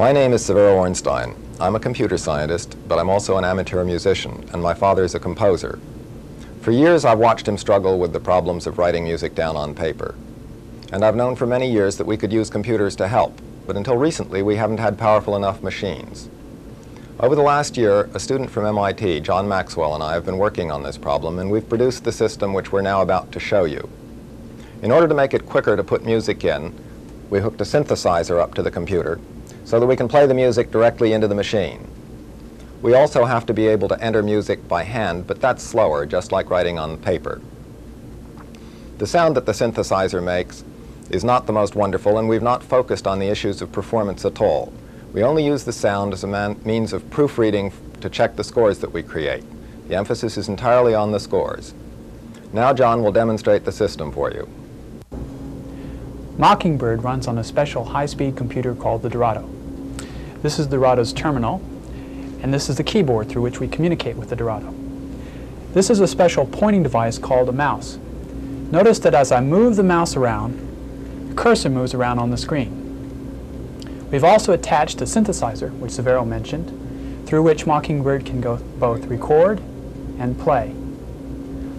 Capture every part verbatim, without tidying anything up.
My name is Severo Ornstein. I'm a computer scientist, but I'm also an amateur musician, and my father is a composer. For years, I've watched him struggle with the problems of writing music down on paper. And I've known for many years that we could use computers to help, but until recently, we haven't had powerful enough machines. Over the last year, a student from M I T, John Maxwell, and I have been working on this problem, and we've produced the system which we're now about to show you. In order to make it quicker to put music in, we hooked a synthesizer up to the computer so that we can play the music directly into the machine. We also have to be able to enter music by hand, but that's slower, just like writing on paper. The sound that the synthesizer makes is not the most wonderful, and we've not focused on the issues of performance at all. We only use the sound as a man means of proofreading to check the scores that we create. The emphasis is entirely on the scores. Now John will demonstrate the system for you. Mockingbird runs on a special high-speed computer called the Dorado. This is Dorado's terminal, and this is the keyboard through which we communicate with the Dorado. This is a special pointing device called a mouse. Notice that as I move the mouse around, the cursor moves around on the screen. We've also attached a synthesizer, which Severo mentioned, through which Mockingbird can go both record and play.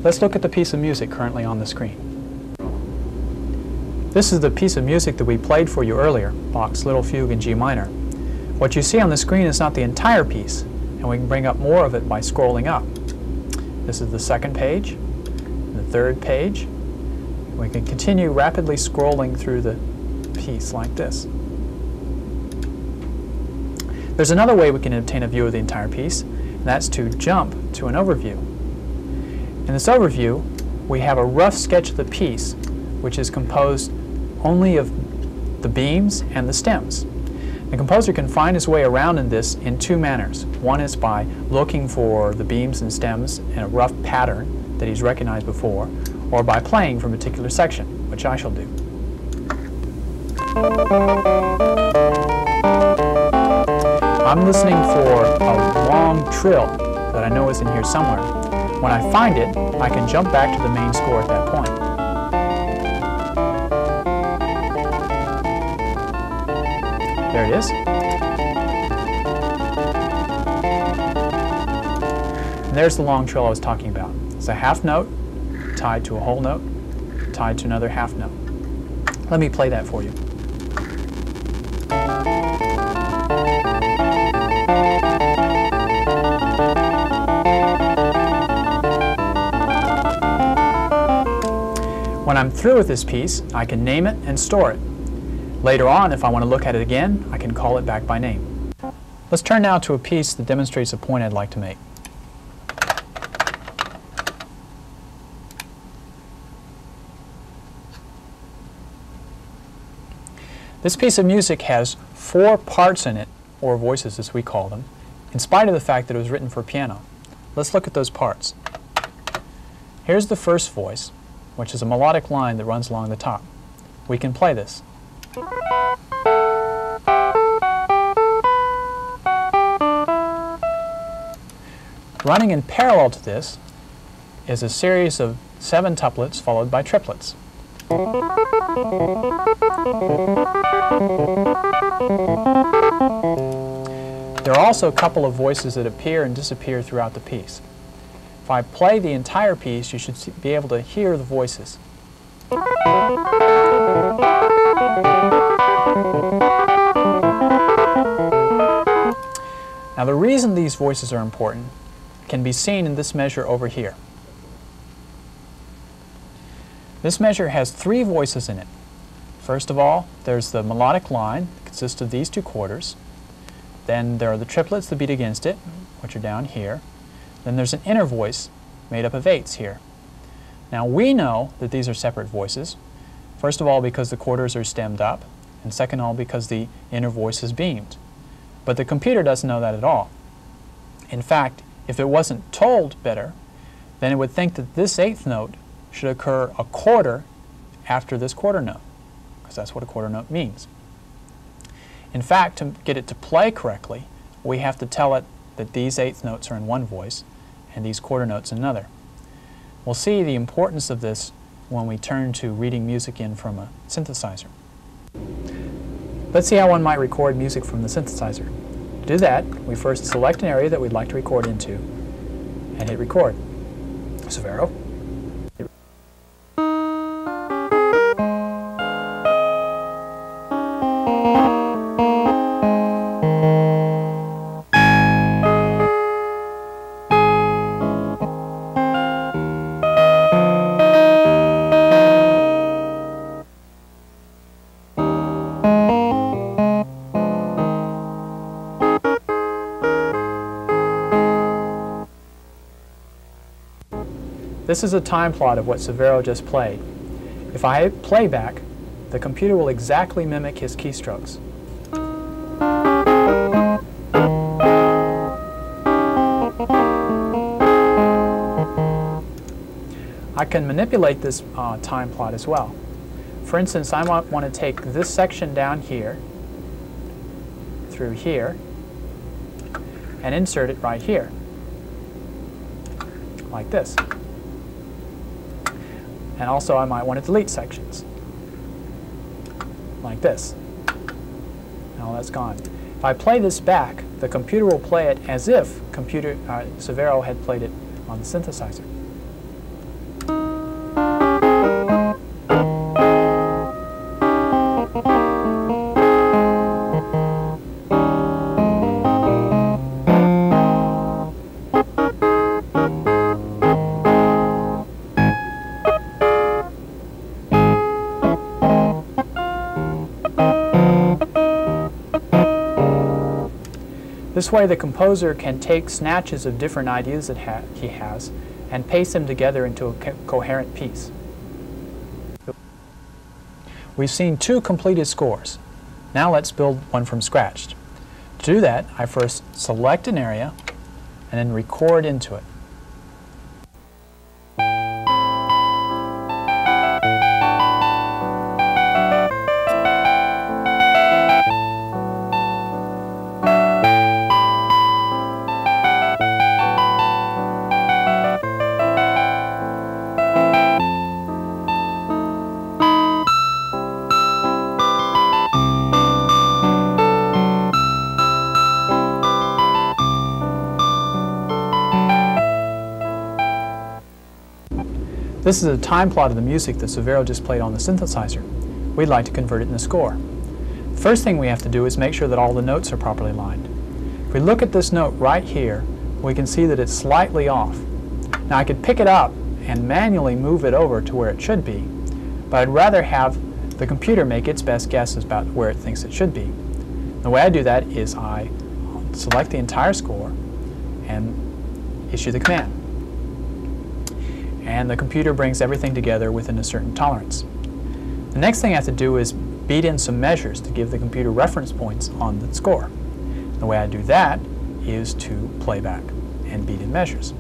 Let's look at the piece of music currently on the screen. This is the piece of music that we played for you earlier, Bach's Little Fugue in G Minor. What you see on the screen is not the entire piece, and we can bring up more of it by scrolling up. This is the second page, the third page. We can continue rapidly scrolling through the piece like this. There's another way we can obtain a view of the entire piece, and that's to jump to an overview. In this overview, we have a rough sketch of the piece, which is composed only of the beams and the stems. The composer can find his way around in this in two manners. One is by looking for the beams and stems in a rough pattern that he's recognized before, or by playing from a particular section, which I shall do. I'm listening for a long trill that I know is in here somewhere. When I find it, I can jump back to the main score at that point. There it is. And there's the long trill I was talking about. It's a half note tied to a whole note, tied to another half note. Let me play that for you. When I'm through with this piece, I can name it and store it. Later on, if I want to look at it again, I can call it back by name. Let's turn now to a piece that demonstrates a point I'd like to make. This piece of music has four parts in it, or voices as we call them, in spite of the fact that it was written for piano. Let's look at those parts. Here's the first voice, which is a melodic line that runs along the top. We can play this. Running in parallel to this is a series of seven tuplets followed by triplets. There are also a couple of voices that appear and disappear throughout the piece. If I play the entire piece, you should be able to hear the voices. Now, the reason these voices are important can be seen in this measure over here. This measure has three voices in it. First of all, there's the melodic line that consists of these two quarters. Then there are the triplets that beat against it, which are down here. Then there's an inner voice made up of eights here. Now we know that these are separate voices, first of all because the quarters are stemmed up, and second of all because the inner voice is beamed. But the computer doesn't know that at all. In fact, if it wasn't told better, then it would think that this eighth note should occur a quarter after this quarter note, because that's what a quarter note means. In fact, to get it to play correctly, we have to tell it that these eighth notes are in one voice and these quarter notes in another. We'll see the importance of this when we turn to reading music in from a synthesizer. Let's see how one might record music from the synthesizer. To do that, we first select an area that we'd like to record into and hit record. Severo. This is a time plot of what Severo just played. If I hit playback, the computer will exactly mimic his keystrokes. I can manipulate this uh, time plot as well. For instance, I might want to take this section down here, through here, and insert it right here, like this. And also, I might want to delete sections, like this. Now that's gone. If I play this back, the computer will play it as if computer uh, Severo had played it on the synthesizer. This way the composer can take snatches of different ideas that ha he has and paste them together into a co coherent piece. We've seen two completed scores. Now let's build one from scratch. To do that, I first select an area and then record into it. This is a time plot of the music that Severo just played on the synthesizer. We'd like to convert it into score. The first thing we have to do is make sure that all the notes are properly lined. If we look at this note right here, we can see that it's slightly off. Now I could pick it up and manually move it over to where it should be, but I'd rather have the computer make its best guess about where it thinks it should be. The way I do that is I select the entire score and issue the command. And the computer brings everything together within a certain tolerance. The next thing I have to do is beat in some measures to give the computer reference points on the score. The way I do that is to play back and beat in measures.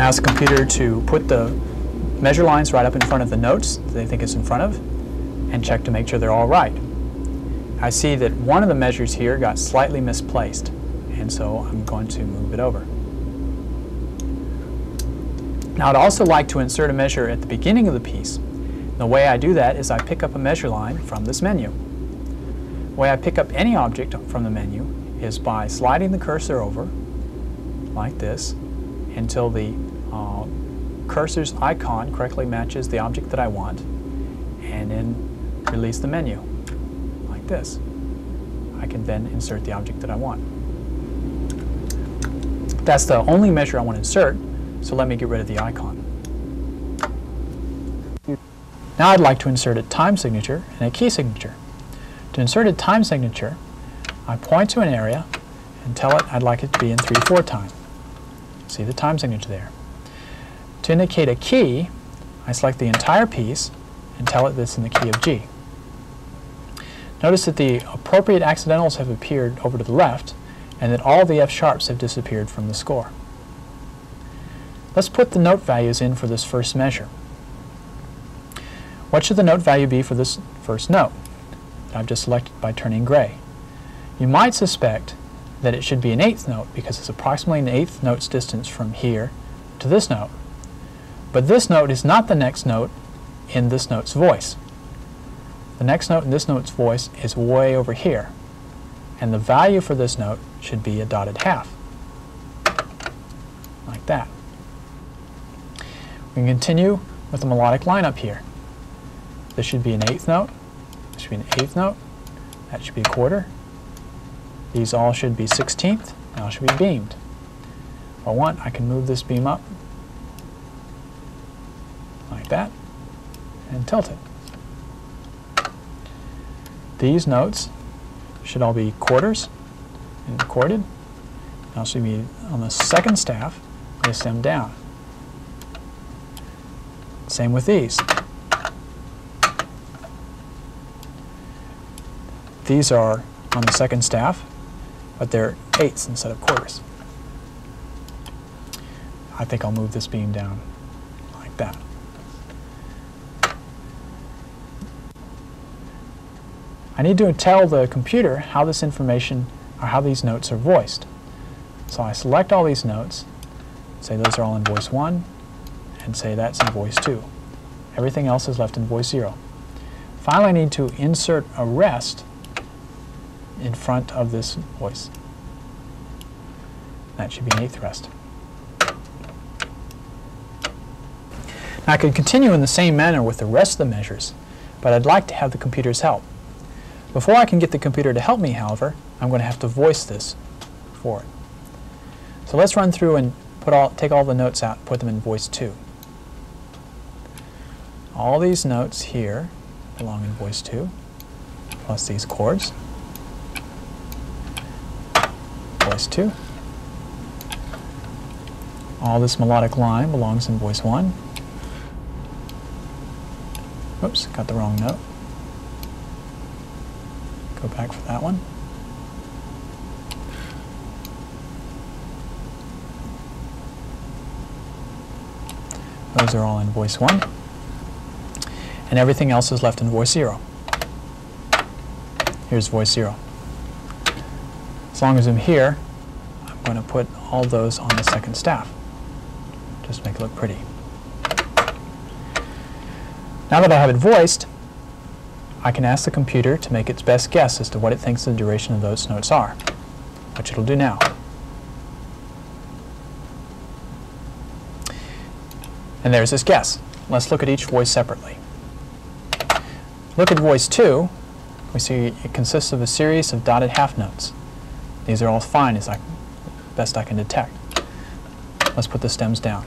Ask the computer to put the measure lines right up in front of the notes that they think it's in front of and check to make sure they're all right. I see that one of the measures here got slightly misplaced, and so I'm going to move it over. Now I'd also like to insert a measure at the beginning of the piece. The way I do that is I pick up a measure line from this menu. The way I pick up any object from the menu is by sliding the cursor over like this until the Uh, cursor's icon correctly matches the object that I want, and then release the menu like this. I can then insert the object that I want. That's the only measure I want to insert, so let me get rid of the icon. Now I'd like to insert a time signature and a key signature. To insert a time signature, I point to an area and tell it I'd like it to be in three four time. See the time signature there. To indicate a key, I select the entire piece and tell it this in the key of G. Notice that the appropriate accidentals have appeared over to the left, and that all the F-sharps have disappeared from the score. Let's put the note values in for this first measure. What should the note value be for this first note that I've just selected by turning gray? You might suspect that it should be an eighth note because it's approximately an eighth note's distance from here to this note. But this note is not the next note in this note's voice. The next note in this note's voice is way over here, and the value for this note should be a dotted half, like that. We can continue with the melodic lineup here. This should be an eighth note, this should be an eighth note, that should be a quarter, these all should be sixteenth, and all should be beamed. If I want, I can move this beam up, like that, and tilt it. These notes should all be quarters and recorded. Now should be on the second staff, place them down. Same with these. These are on the second staff, but they're eighths instead of quarters. I think I'll move this beam down like that. I need to tell the computer how this information, or how these notes are voiced. So I select all these notes, say those are all in voice one, and say that's in voice two. Everything else is left in voice zero. Finally, I need to insert a rest in front of this voice. That should be an eighth rest. Now I could continue in the same manner with the rest of the measures, but I'd like to have the computer's help. Before I can get the computer to help me, however, I'm going to have to voice this for it. So let's run through and put all, take all the notes out and put them in voice two. All these notes here belong in voice two, plus these chords. Voice two. All this melodic line belongs in voice one. Oops, got the wrong note. Go back for that one. Those are all in voice one. And everything else is left in voice zero. Here's voice zero. As long as I'm here, I'm going to put all those on the second staff. Just make it look pretty. Now that I have it voiced, I can ask the computer to make its best guess as to what it thinks the duration of those notes are, which it'll do now. And there's this guess. Let's look at each voice separately. Look at voice two. We see it consists of a series of dotted half notes. These are all fine as I, best I can detect. Let's put the stems down.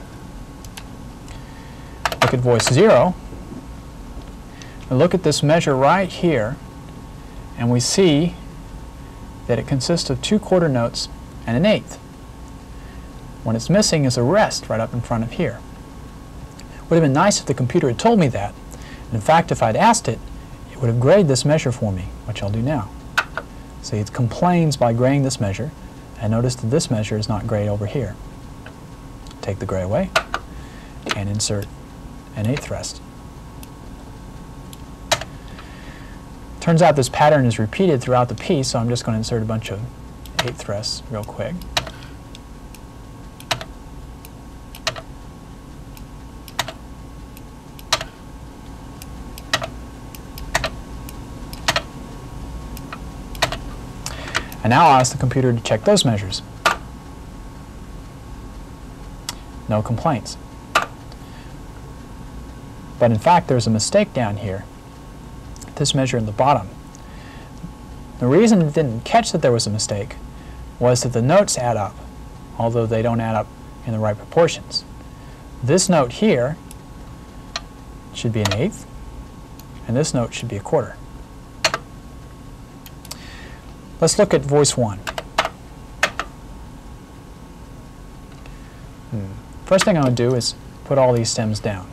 Look at voice zero. Look at this measure right here, and we see that it consists of two quarter notes and an eighth. What it's missing is a rest right up in front of here. It would have been nice if the computer had told me that. And in fact, if I'd asked it, it would have graded this measure for me, which I'll do now. See, it complains by grading this measure, and notice that this measure is not grayed over here. Take the gray away, and insert an eighth rest. Turns out this pattern is repeated throughout the piece, so I'm just going to insert a bunch of eighth rests real quick. And now I'll ask the computer to check those measures. No complaints. But in fact, there's a mistake down here. This measure in the bottom. The reason it didn't catch that there was a mistake was that the notes add up, although they don't add up in the right proportions. This note here should be an eighth, and this note should be a quarter. Let's look at voice one. Hmm. First thing I'm going to do is put all these stems down.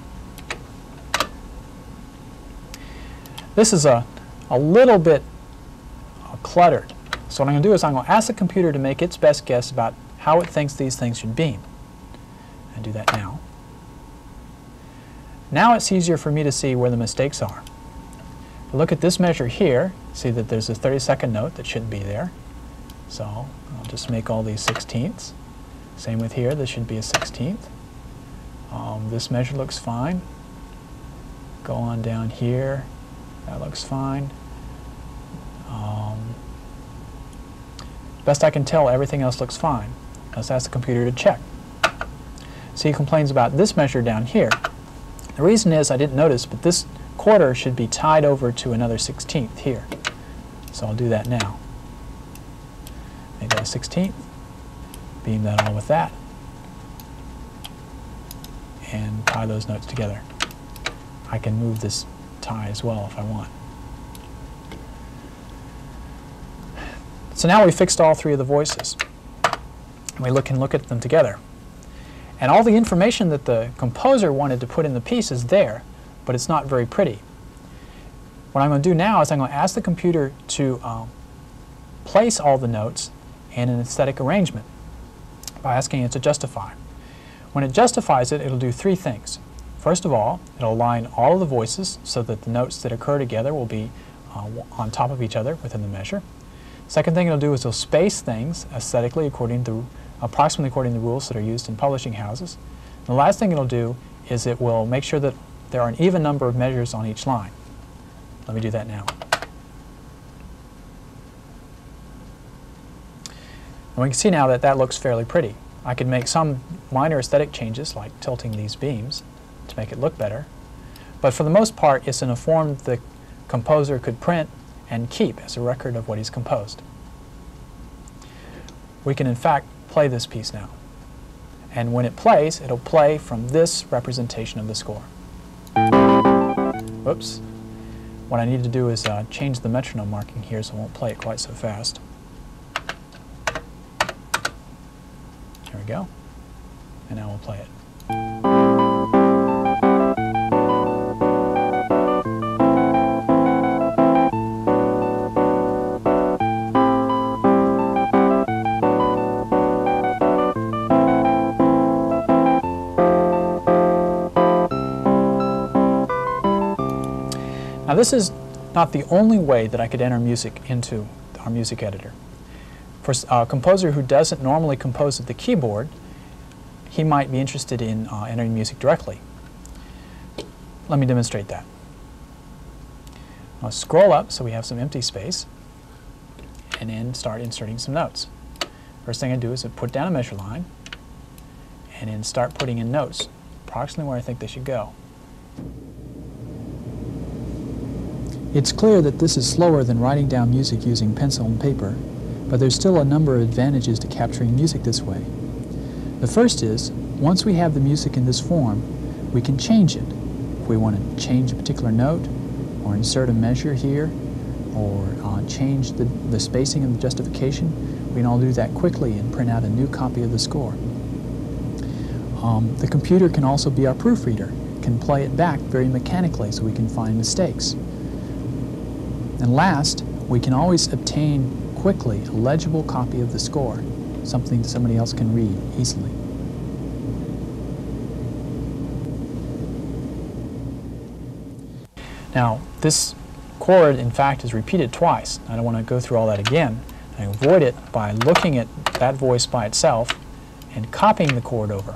This is a, a little bit cluttered. So what I'm going to do is I'm going to ask the computer to make its best guess about how it thinks these things should be. I do that now. Now it's easier for me to see where the mistakes are. Look at this measure here. See that there's a thirty-second note that shouldn't be there. So I'll just make all these sixteenths. Same with here. This should be a sixteenth. Um, this measure looks fine. Go on down here. That looks fine. Um, best I can tell, everything else looks fine. Let's ask the computer to check. See, it complains about this measure down here. The reason is I didn't notice, but this quarter should be tied over to another sixteenth here. So I'll do that now. Make that a sixteenth. Beam that all with that. And tie those notes together. I can move this tie as well if I want. So now we fixed all three of the voices. We look and look at them together. And all the information that the composer wanted to put in the piece is there, but it's not very pretty. What I'm going to do now is I'm going to ask the computer to um, place all the notes in an aesthetic arrangement by asking it to justify. When it justifies it, it'll do three things. First of all, it'll align all of the voices so that the notes that occur together will be uh, on top of each other within the measure. Second thing it'll do is it'll space things aesthetically according to, approximately according to the rules that are used in publishing houses. And the last thing it'll do is it will make sure that there are an even number of measures on each line. Let me do that now. And we can see now that that looks fairly pretty. I could make some minor aesthetic changes, like tilting these beams, to make it look better. But for the most part, it's in a form the composer could print and keep as a record of what he's composed. We can, in fact, play this piece now. And when it plays, it'll play from this representation of the score. Whoops. What I need to do is uh, change the metronome marking here so it won't play it quite so fast. There we go. And now we'll play it. Now this is not the only way that I could enter music into our music editor. For a composer who doesn't normally compose at the keyboard, he might be interested in uh, entering music directly. Let me demonstrate that. I'll scroll up so we have some empty space and then start inserting some notes. First thing I do is I put down a measure line and then start putting in notes approximately where I think they should go. It's clear that this is slower than writing down music using pencil and paper, but there's still a number of advantages to capturing music this way. The first is, once we have the music in this form, we can change it. If we want to change a particular note, or insert a measure here, or uh, change the, the spacing of the justification, we can all do that quickly and print out a new copy of the score. Um, the computer can also be our proofreader, can play it back very mechanically so we can find mistakes. And last, we can always obtain quickly a legible copy of the score, something that somebody else can read easily. Now, this chord, in fact, is repeated twice. I don't want to go through all that again. I avoid it by looking at that voice by itself and copying the chord over,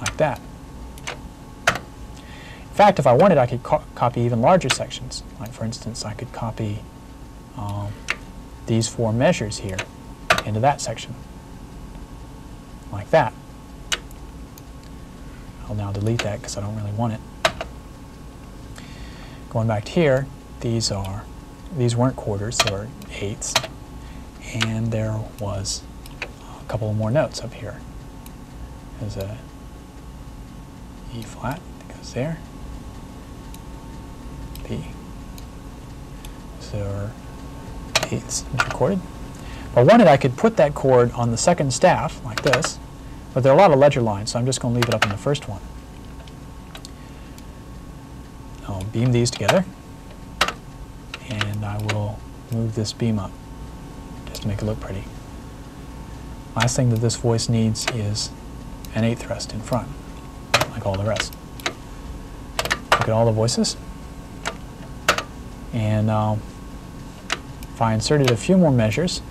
like that. In fact, if I wanted, I could co copy even larger sections. Like, for instance, I could copy um, these four measures here into that section, like that. I'll now delete that because I don't really want it. Going back to here, these are these weren't quarters; they were eighths, and there was a couple more notes up here. There's a E flat that goes there. Or eighths recorded. If I wanted, I could put that chord on the second staff like this, but there are a lot of ledger lines, so I'm just going to leave it up in the first one. I'll beam these together, and I will move this beam up just to make it look pretty. Last thing that this voice needs is an eighth thrust in front, like all the rest. Look at all the voices, and um, if I inserted a few more measures,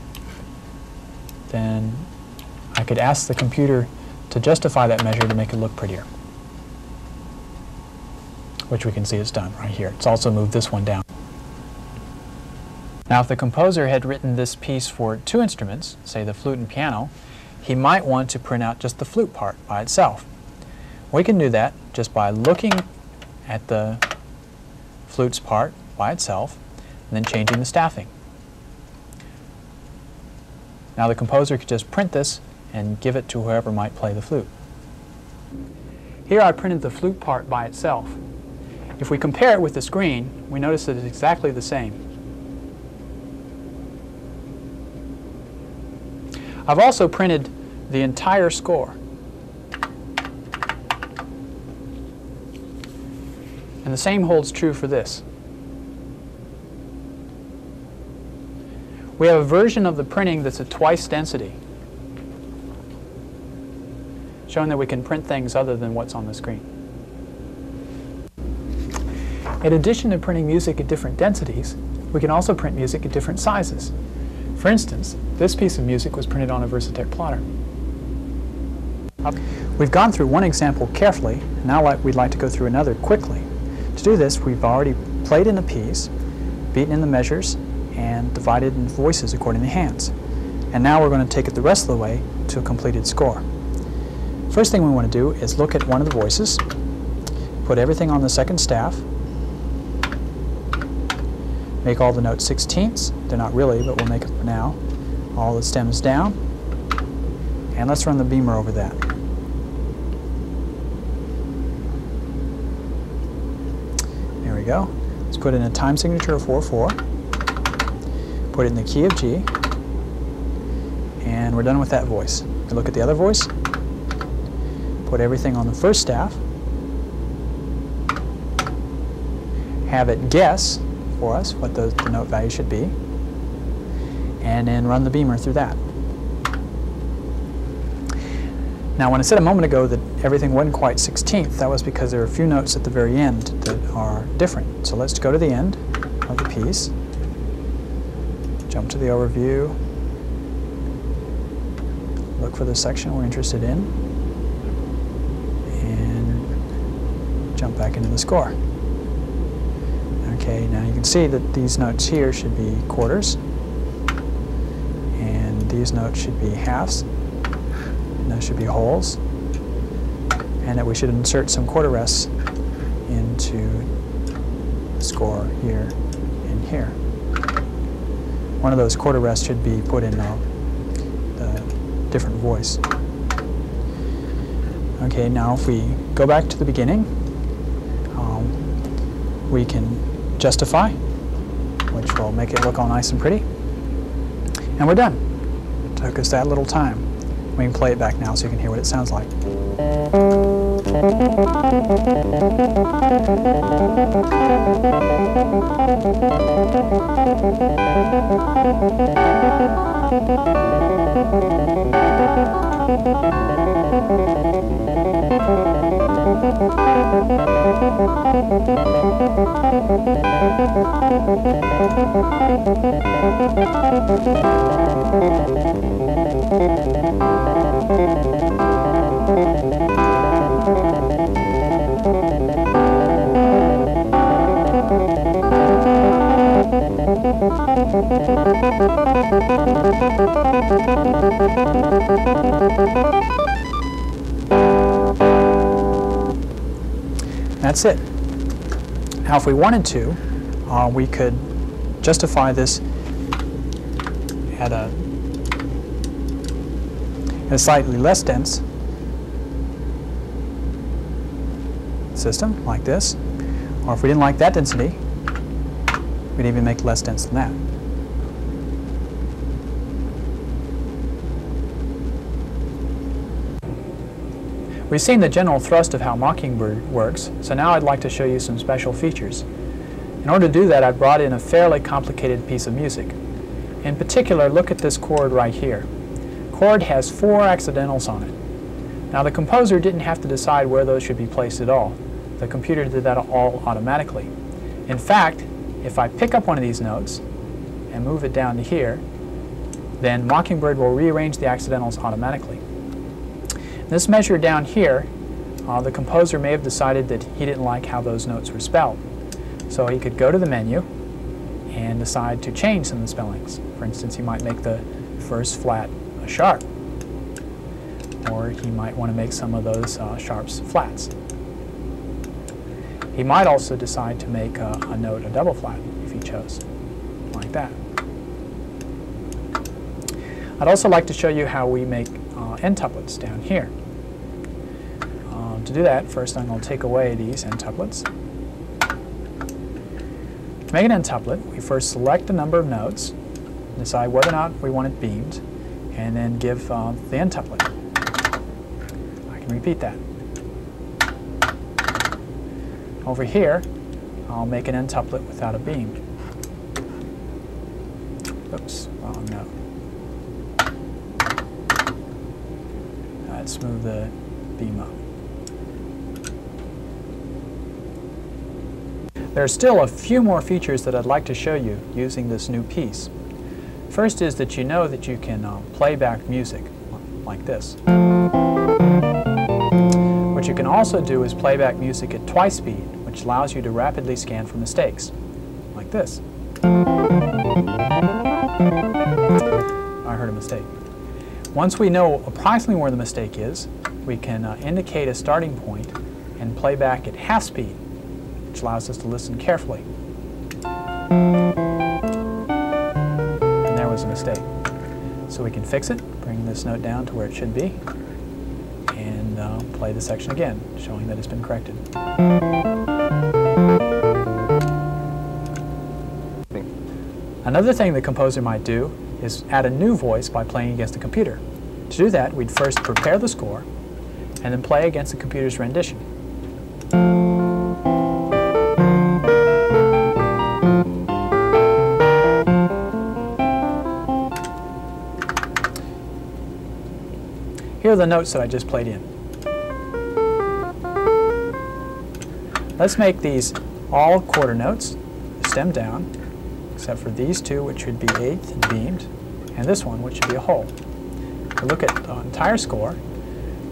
then I could ask the computer to justify that measure to make it look prettier, which we can see it's done right here. It's also moved this one down. Now if the composer had written this piece for two instruments, say the flute and piano, he might want to print out just the flute part by itself. We can do that just by looking at the flute's part by itself and then changing the staffing. Now the composer could just print this and give it to whoever might play the flute. Here I printed the flute part by itself. If we compare it with the screen, we notice that it's exactly the same. I've also printed the entire score. And the same holds true for this. We have a version of the printing that's at twice density, showing that we can print things other than what's on the screen. In addition to printing music at different densities, we can also print music at different sizes. For instance, this piece of music was printed on a Versatec plotter. We've gone through one example carefully, and now we'd like to go through another quickly. To do this, we've already played in a piece, beaten in the measures, and divided in voices according to hands. And now we're going to take it the rest of the way to a completed score. First thing we want to do is look at one of the voices, put everything on the second staff, make all the notes sixteenths. They're not really, but we'll make it for now. All the stems down. And let's run the beamer over that. There we go. Let's put in a time signature of four four. Put it in the key of G. And we're done with that voice. We look at the other voice. Put everything on the first staff. Have it guess for us what the, the note value should be, and then run the beamer through that. Now when I said a moment ago that everything wasn't quite sixteenth, that was because there are a few notes at the very end that are different. So let's go to the end of the piece, jump to the overview, look for the section we're interested in, and jump back into the score. Okay, now you can see that these notes here should be quarters, and these notes should be halves, and those should be wholes, and that we should insert some quarter rests into the score here and here. One of those quarter rests should be put in a, the different voice. Okay, now if we go back to the beginning, um, we can justify, which will make it look all nice and pretty. And we're done. It took us that little time. We can play it back now so you can hear what it sounds like. That's it. Now if we wanted to, uh, we could justify this at a, at a slightly less dense system like this, or if we didn't like that density, we'd even make less dense than that. We've seen the general thrust of how Mockingbird works, so now I'd like to show you some special features. In order to do that, I brought in a fairly complicated piece of music. In particular, look at this chord right here. The chord has four accidentals on it. Now, the composer didn't have to decide where those should be placed at all. The computer did that all automatically. In fact, if I pick up one of these notes and move it down to here, then Mockingbird will rearrange the accidentals automatically. This measure down here, uh, the composer may have decided that he didn't like how those notes were spelled. So he could go to the menu and decide to change some of the spellings. For instance, he might make the first flat a sharp, or he might want to make some of those uh, sharps flats. He might also decide to make a, a note a double flat if he chose, like that. I'd also like to show you how we make uh, n-tuplets down here. Um, to do that, first I'm going to take away these n-tuplets. To make an n-tuplet, we first select a number of notes, decide whether or not we want it beamed, and then give uh, the n-tuplet. I can repeat that. Over here, I'll make an n-tuplet without a beam. Oops, wrong note. Let's move the beam up. There are still a few more features that I'd like to show you using this new piece. First is that you know that you can uh, play back music, like this. What you can also do is play back music at twice speed, which allows you to rapidly scan for mistakes, like this. I heard a mistake. Once we know approximately where the mistake is, we can uh, indicate a starting point and play back at half speed, which allows us to listen carefully. And there was a mistake. So we can fix it, bring this note down to where it should be, and uh, play the section again, showing that it's been corrected. Another thing the composer might do is add a new voice by playing against the computer. To do that, we'd first prepare the score, and then play against the computer's rendition. Here are the notes that I just played in. Let's make these all quarter notes, stem down, except for these two, which should be eighth and beamed, and this one, which should be a whole. If we look at the entire score,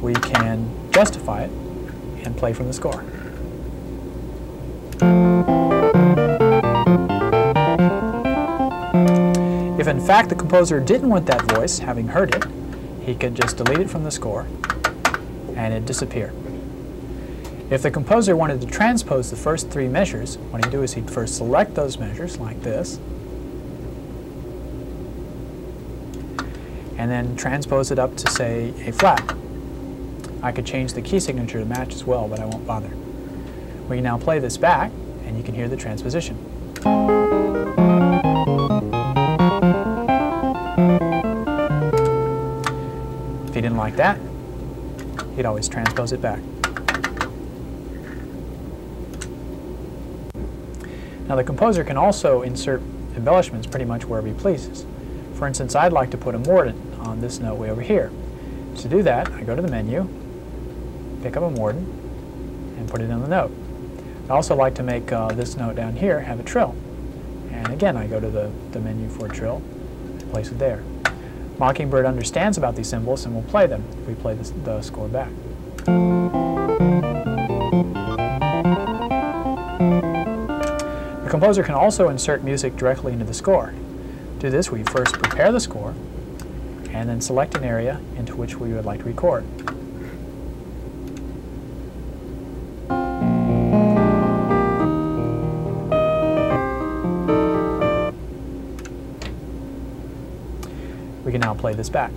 we can justify it and play from the score. If in fact the composer didn't want that voice, having heard it, he could just delete it from the score and it'd disappear. If the composer wanted to transpose the first three measures, what he'd do is he'd first select those measures like this and then transpose it up to, say, A flat. I could change the key signature to match as well, but I won't bother. We can now play this back and you can hear the transposition. If he didn't like that, he'd always transpose it back. Now the composer can also insert embellishments pretty much wherever he pleases. For instance, I'd like to put a mordant on this note way over here. To do that, I go to the menu, pick up a mordant, and put it in the note. I'd also like to make uh, this note down here have a trill. And again, I go to the, the menu for a trill and place it there. Mockingbird understands about these symbols and will play them if we play the, the score back. The composer can also insert music directly into the score. To do this, we first prepare the score and then select an area into which we would like to record. We can now play this back.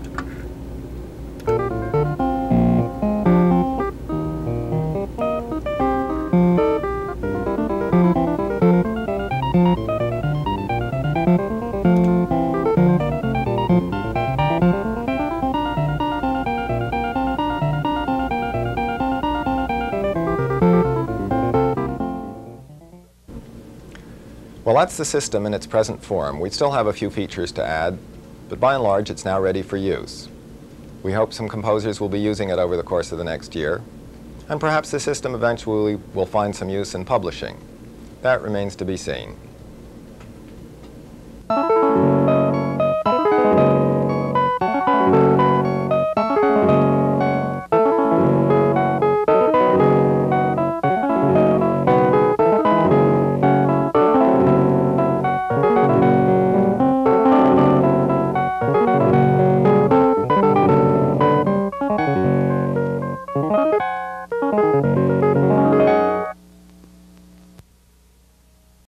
Well, that's the system in its present form. We still have a few features to add, but by and large it's now ready for use. We hope some composers will be using it over the course of the next year, and perhaps the system eventually will find some use in publishing. That remains to be seen.